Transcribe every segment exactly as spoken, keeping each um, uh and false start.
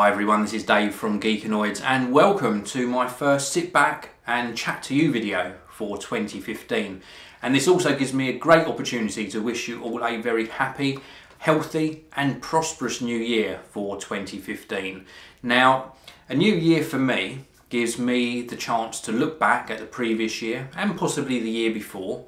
Hi everyone, this is Dave from Geekanoids and welcome to my first sit back and chat to you video for twenty fifteen. And this also gives me a great opportunity to wish you all a very happy, healthy and prosperous new year for twenty fifteen. Now, a new year for me gives me the chance to look back at the previous year and possibly the year before,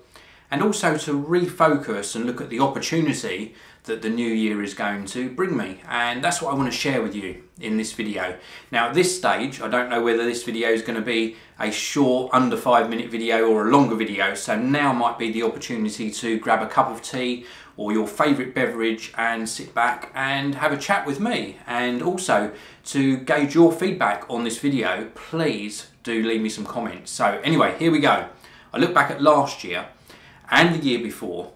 and also to refocus and look at the opportunity that the new year is going to bring me. And that's what I want to share with you in this video. Now at this stage, I don't know whether this video is going to be a short, under five minute video or a longer video. So now might be the opportunity to grab a cup of tea or your favourite beverage and sit back and have a chat with me. And also to gauge your feedback on this video, please do leave me some comments. So anyway, here we go. I look back at last year and the year before,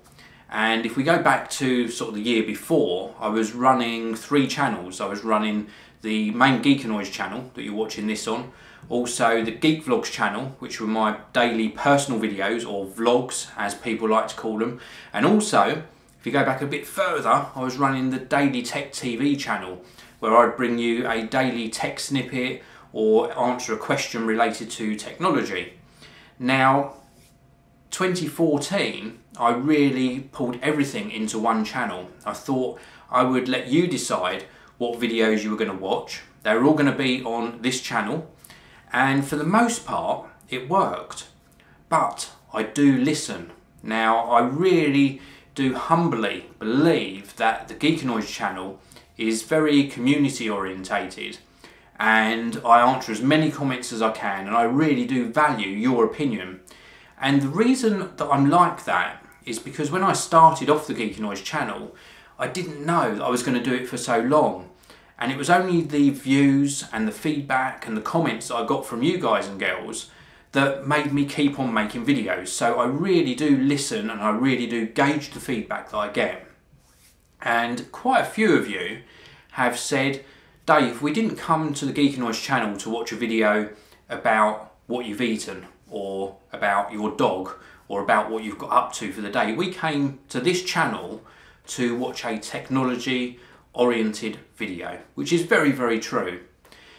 and if we go back to sort of the year before, I was running three channels. I was running the main Geekanoids channel that you're watching this on, also the Geek Vlogs channel, which were my daily personal videos, or vlogs as people like to call them, and also if you go back a bit further, I was running the Daily Tech T V channel, where I'd bring you a daily tech snippet or answer a question related to technology. Now twenty fourteen, I really pulled everything into one channel. I thought I would let you decide what videos you were going to watch. They were all going to be on this channel, and for the most part it worked, but I do listen. Now I really do humbly believe that the Geekanoids channel is very community orientated, and I answer as many comments as I can, and I really do value your opinion. And the reason that I'm like that is because when I started off the Geekanoids channel, I didn't know that I was going to do it for so long. And it was only the views and the feedback and the comments that I got from you guys and girls that made me keep on making videos. So I really do listen, and I really do gauge the feedback that I get. And quite a few of you have said, Dave, we didn't come to the Geekanoids channel to watch a video about what you've eaten, or about your dog, or about what you've got up to for the day. We came to this channel to watch a technology oriented video, which is very, very true.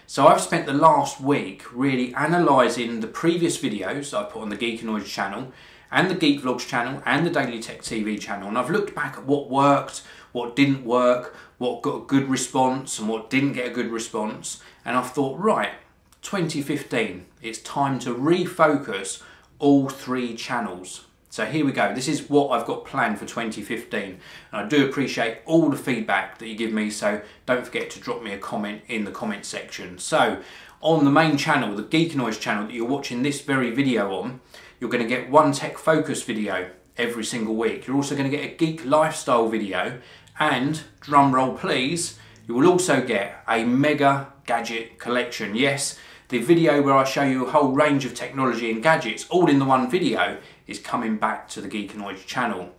So I've spent the last week really analysing the previous videos that I put on the Geekanoids channel and the Geek Vlogs channel and the Daily Tech T V channel, and I've looked back at what worked, what didn't work, what got a good response and what didn't get a good response, and I've thought, right, twenty fifteen, it's time to refocus all three channels. So here we go, this is what I've got planned for twenty fifteen, and I do appreciate all the feedback that you give me, so don't forget to drop me a comment in the comment section. So on the main channel, the Geekanoids channel that you're watching this very video on, you're going to get one tech focus video every single week. You're also going to get a geek lifestyle video, and drum roll please, you will also get a mega gadget collection. Yes, the video where I show you a whole range of technology and gadgets all in the one video is coming back to the Geekanoids channel.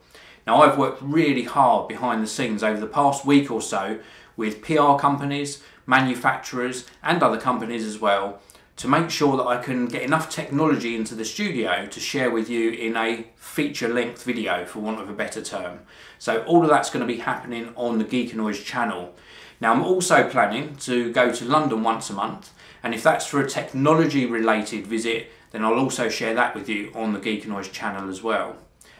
Now I've worked really hard behind the scenes over the past week or so with P R companies, manufacturers and other companies as well, to make sure that I can get enough technology into the studio to share with you in a feature-length video, for want of a better term. So all of that's going to be happening on the Geekanoids channel. Now I'm also planning to go to London once a month, and if that's for a technology-related visit, then I'll also share that with you on the Geekanoids channel as well.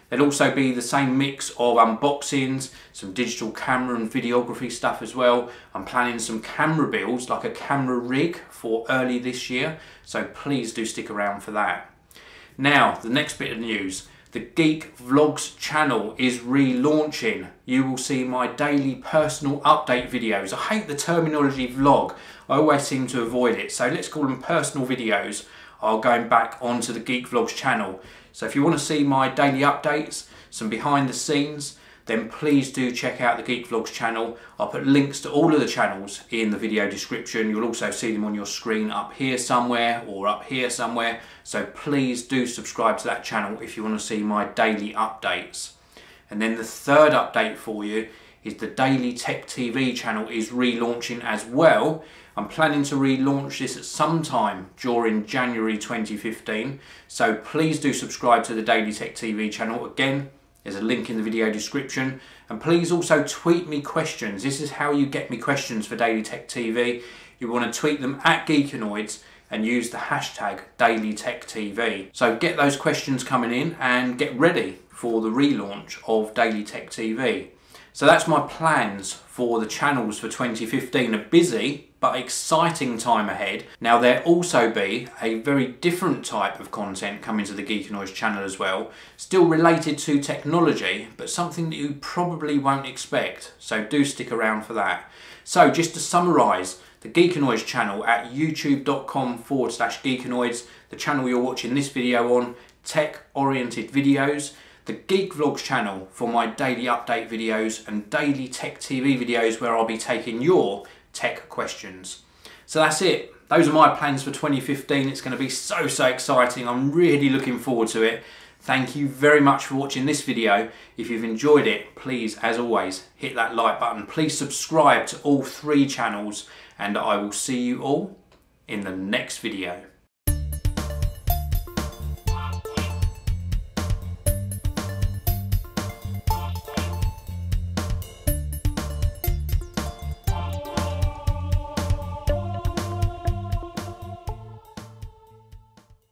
There'll also be the same mix of unboxings, some digital camera and videography stuff as well. I'm planning some camera builds, like a camera rig, for early this year, so please do stick around for that. Now, the next bit of news. The Geek Vlogs channel is relaunching. You will see my daily personal update videos. I hate the terminology vlog. I always seem to avoid it, so let's call them personal videos. I'll go back onto the Geek Vlogs channel. So if you want to see my daily updates, some behind the scenes, then please do check out the Geek Vlogs channel. I'll put links to all of the channels in the video description. You'll also see them on your screen up here somewhere, or up here somewhere. So please do subscribe to that channel if you want to see my daily updates. And then the third update for you is the Daily Tech T V channel is relaunching as well. I'm planning to relaunch this at some time during January twenty fifteen, so please do subscribe to the Daily Tech T V channel. Again, there's a link in the video description, and please also tweet me questions. This is how you get me questions for Daily Tech T V. you want to tweet them at Geekanoids and use the hashtag Daily Tech T V. So get those questions coming in and get ready for the relaunch of Daily Tech T V. So that's my plans for the channels for twenty fifteen. A busy but exciting time ahead. Now there'll also be a very different type of content coming to the Geekanoids channel as well, still related to technology, but something that you probably won't expect. So do stick around for that. So just to summarise, the Geekanoids channel at youtube.com forward slash Geekanoids, the channel you're watching this video on, tech-oriented videos. The Geek Vlogs channel for my daily update videos and Daily Tech T V videos where I'll be taking your tech questions. So that's it. Those are my plans for twenty fifteen. It's going to be so, so exciting. I'm really looking forward to it. Thank you very much for watching this video. If you've enjoyed it, please, as always, hit that like button. Please subscribe to all three channels and I will see you all in the next video.